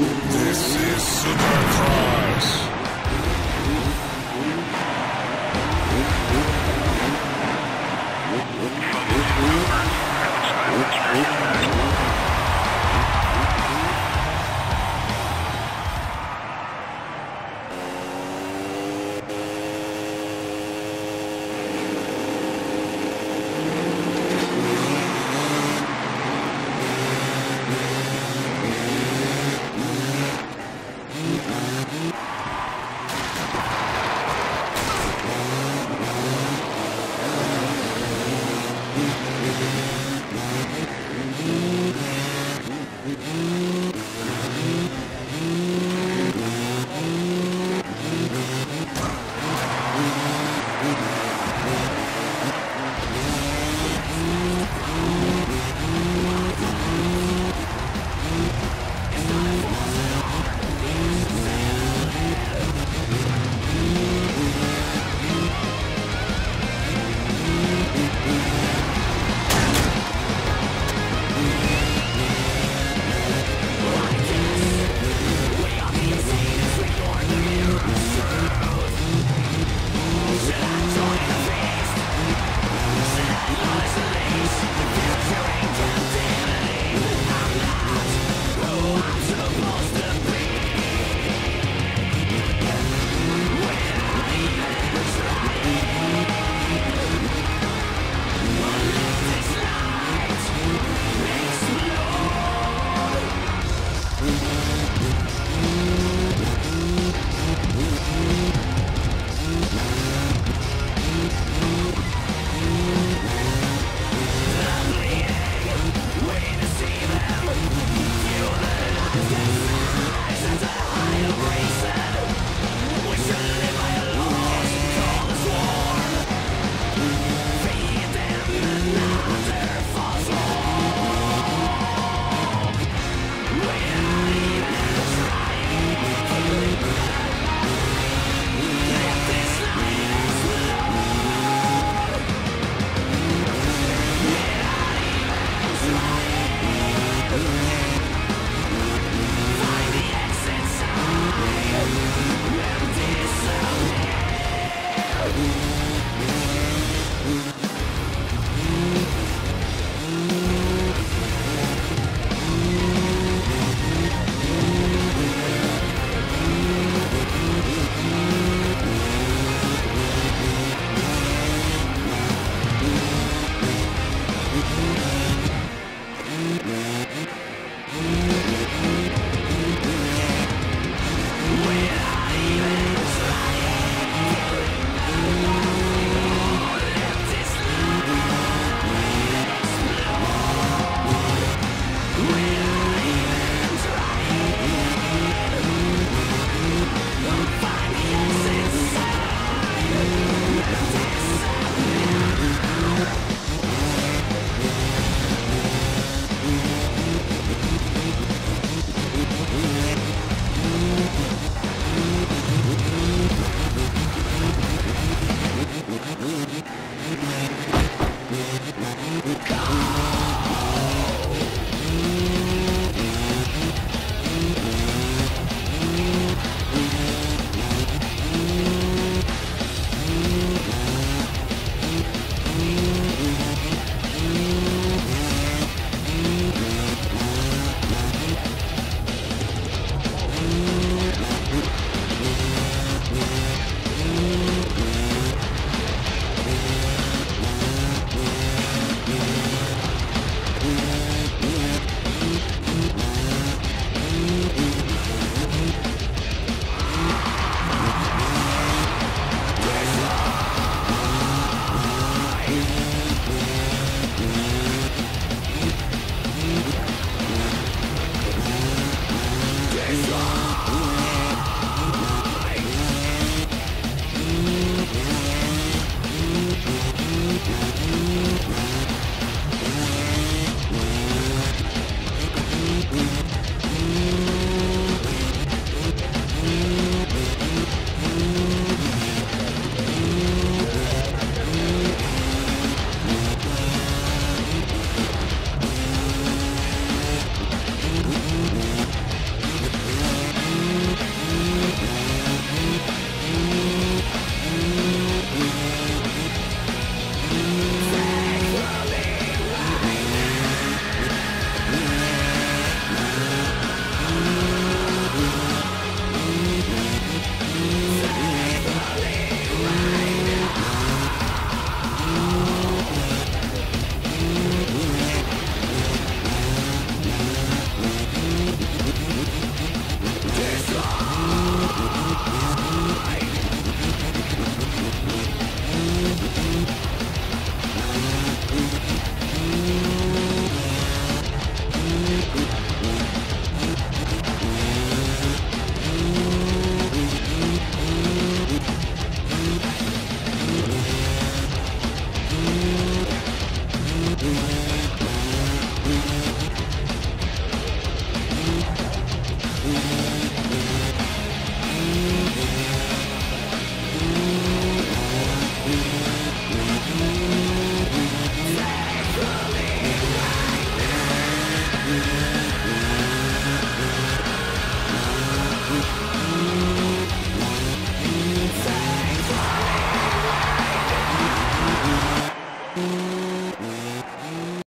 This is Supercross.